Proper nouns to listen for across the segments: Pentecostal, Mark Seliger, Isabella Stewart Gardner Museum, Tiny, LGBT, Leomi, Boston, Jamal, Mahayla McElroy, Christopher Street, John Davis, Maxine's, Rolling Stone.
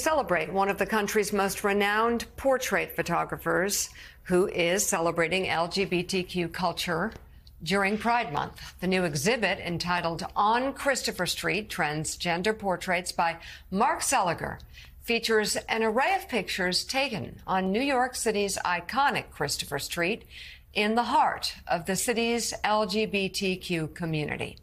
Celebrate one of the country's most renowned portrait photographers who is celebrating LGBTQ culture during Pride Month. The new exhibit, entitled On Christopher Street, Transgender Portraits by Mark Seliger, features an array of pictures taken on New York City's iconic Christopher Street in the heart of the city's LGBTQ community.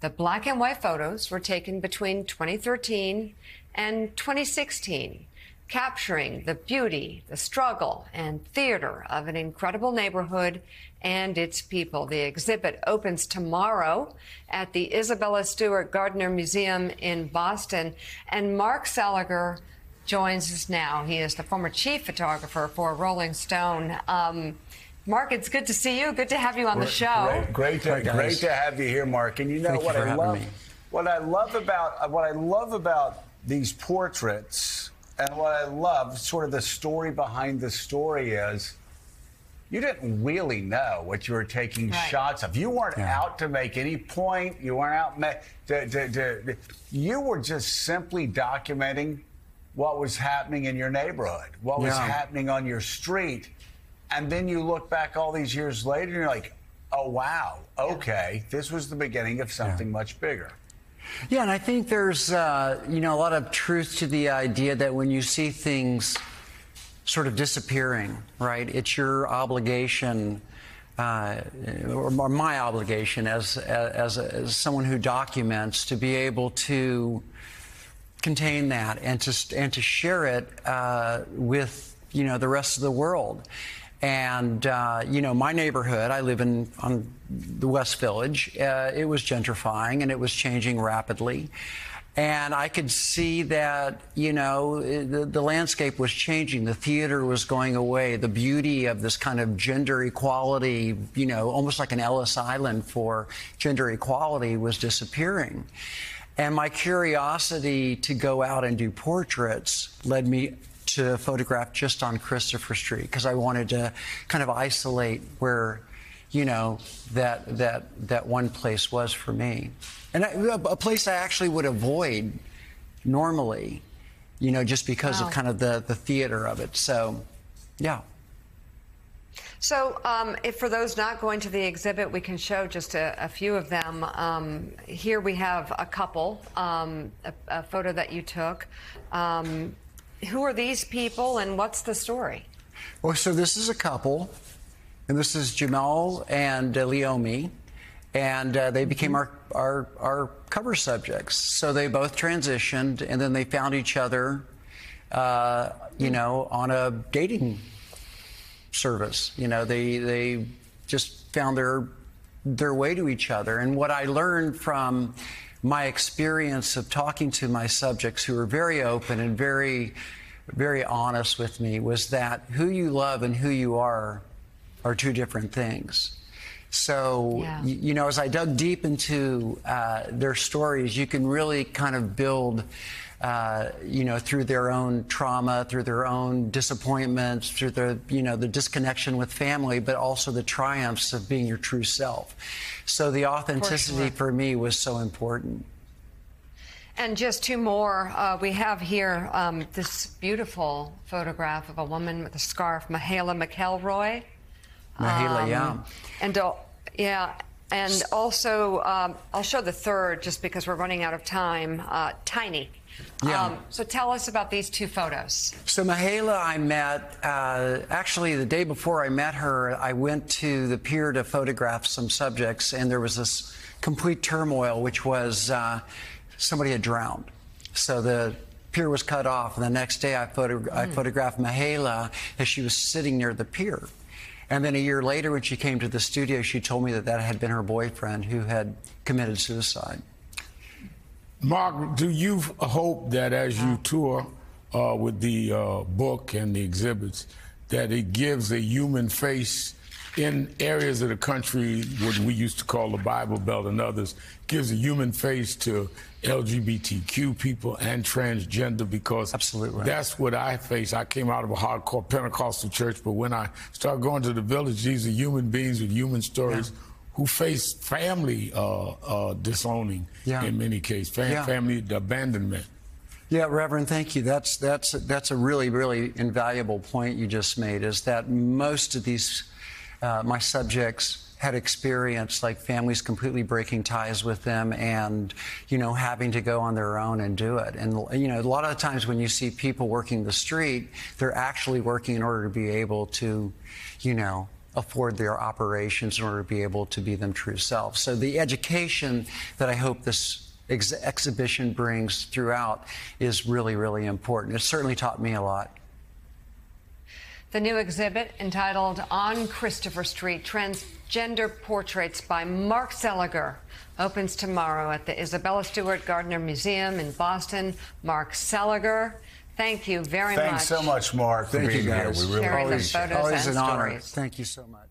The black and white photos were taken between 2013 and 2016, capturing the beauty, the struggle, and theater of an incredible neighborhood and its people. The exhibit opens tomorrow at the Isabella Stewart Gardner Museum in Boston, and Mark Seliger joins us now. He is the former chief photographer for Rolling Stone. Mark, it's good to see you. Good to have you on the show. Great to have you here, Mark. And you know what I love? What I love about these portraits, and what I love, sort of the story behind the story, is you didn't really know what you were taking shots of. You weren't out to make any point. You weren't out. You were just simply documenting what was happening in your neighborhood, what was happening on your street. And then you look back all these years later and you're like, oh, wow, okay, this was the beginning of something much bigger. Yeah, and I think there's, you know, a lot of truth to the idea that when you see things sort of disappearing, right, it's your obligation, or my obligation as someone who documents, to be able to contain that and to share it with, you know, the rest of the world. And, you know, my neighborhood, I live on the West Village, it was gentrifying and it was changing rapidly. And I could see that, you know, the landscape was changing. The theater was going away. The beauty of this kind of gender equality, you know, almost like an Ellis Island for gender equality, was disappearing. And my curiosity to go out and do portraits led me to photograph just on Christopher Street, because I wanted to kind of isolate where, you know, that one place was for me, and a place I actually would avoid normally, you know, just because of kind of the theater of it. So, yeah. So, if for those not going to the exhibit, we can show just a few of them. Here we have a couple, a photo that you took. Who are these people, and what's the story? Well, so this is a couple, and this is Jamal and Leomi, and they became our cover subjects. So they both transitioned, and then they found each other, you know, on a dating service. You know, they just found their way to each other. And what I learned from my experience of talking to my subjects, who were very open and very, very honest with me, was that who you love and who you are two different things. So, you know, as I dug deep into their stories, you can really kind of build, you know, through their own trauma, through their own disappointments, through the disconnection with family, but also the triumphs of being your true self. So the authenticity for me was so important. And just two more. We have here this beautiful photograph of a woman with a scarf, Mahayla McElroy. Mahayla, and also, I'll show the third just because we're running out of time, Tiny. So tell us about these two photos. So Mahayla, I met, actually the day before I met her, I went to the pier to photograph some subjects, and there was this complete turmoil, which was somebody had drowned. So the pier was cut off, and the next day I photographed Mahayla as she was sitting near the pier. And then a year later, when she came to the studio, she told me that that had been her boyfriend who had committed suicide. Mark, do you hope that as you tour with the book and the exhibits, that it gives a human face in areas of the country, what we used to call the Bible Belt and others, gives a human face to LGBTQ people and transgender? Because that's what I face. I came out of a hardcore Pentecostal church, but when I started going to the village, these are human beings with human stories who face family disowning in many cases, family abandonment. Yeah, Reverend, thank you. That's a really, really invaluable point you just made, is that most of these, my subjects had experienced like families completely breaking ties with them and, you know, having to go on their own and do it. And, you know, a lot of times when you see people working the street, they're actually working in order to be able to, you know, afford their operations in order to be able to be them true selves. So the education that I hope this exhibition brings throughout is really, really important. It certainly taught me a lot. The new exhibit, entitled On Christopher Street, Transgender Portraits by Mark Seliger, opens tomorrow at the Isabella Stewart Gardner Museum in Boston. Mark Seliger, thank you very much. Thanks so much, Mark, for being here. We really appreciate it. Always an honor. Thank you so much.